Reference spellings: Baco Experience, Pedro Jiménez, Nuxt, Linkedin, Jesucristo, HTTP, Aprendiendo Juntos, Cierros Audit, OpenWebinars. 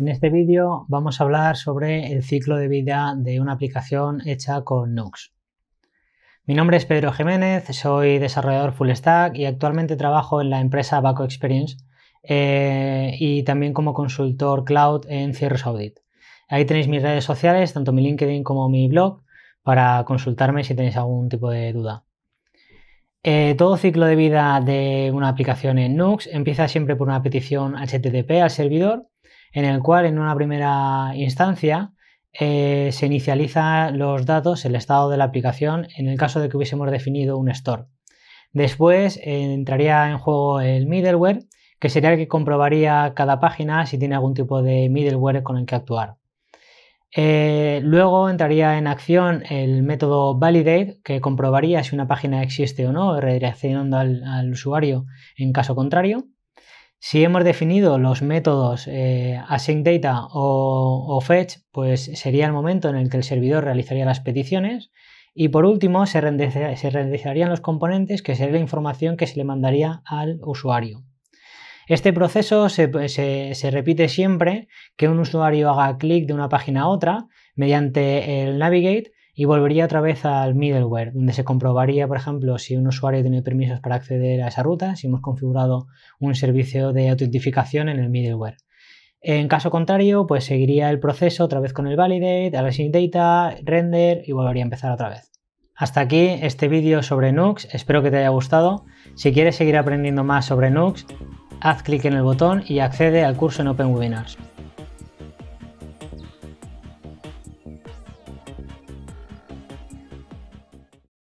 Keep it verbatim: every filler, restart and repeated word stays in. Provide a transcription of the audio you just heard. En este vídeo vamos a hablar sobre el ciclo de vida de una aplicación hecha con Nuxt. Mi nombre es Pedro Jiménez, soy desarrollador full stack y actualmente trabajo en la empresa Baco Experience eh, y también como consultor cloud en Cierros Audit. Ahí tenéis mis redes sociales, tanto mi LinkedIn como mi blog, para consultarme si tenéis algún tipo de duda. Eh, todo ciclo de vida de una aplicación en Nuxt empieza siempre por una petición H T T P al servidor, en el cual en una primera instancia eh, se inicializan los datos, el estado de la aplicación, en el caso de que hubiésemos definido un store. Después eh, entraría en juego el middleware, que sería el que comprobaría cada página si tiene algún tipo de middleware con el que actuar. Eh, luego entraría en acción el método validate, que comprobaría si una página existe o no, redireccionando al, al usuario en caso contrario. Si hemos definido los métodos eh, async data o, o fetch, pues sería el momento en el que el servidor realizaría las peticiones. Y por último, se renderizarían los componentes, que sería la información que se le mandaría al usuario. Este proceso se, se, se repite siempre que un usuario haga clic de una página a otra mediante el navigate y volvería otra vez al middleware, donde se comprobaría, por ejemplo, si un usuario tiene permisos para acceder a esa ruta, si hemos configurado un servicio de autentificación en el middleware. En caso contrario, pues seguiría el proceso otra vez con el validate, async data, render y volvería a empezar otra vez. Hasta aquí este vídeo sobre Nuxt, espero que te haya gustado. Si quieres seguir aprendiendo más sobre Nuxt, haz clic en el botón y accede al curso en OpenWebinars.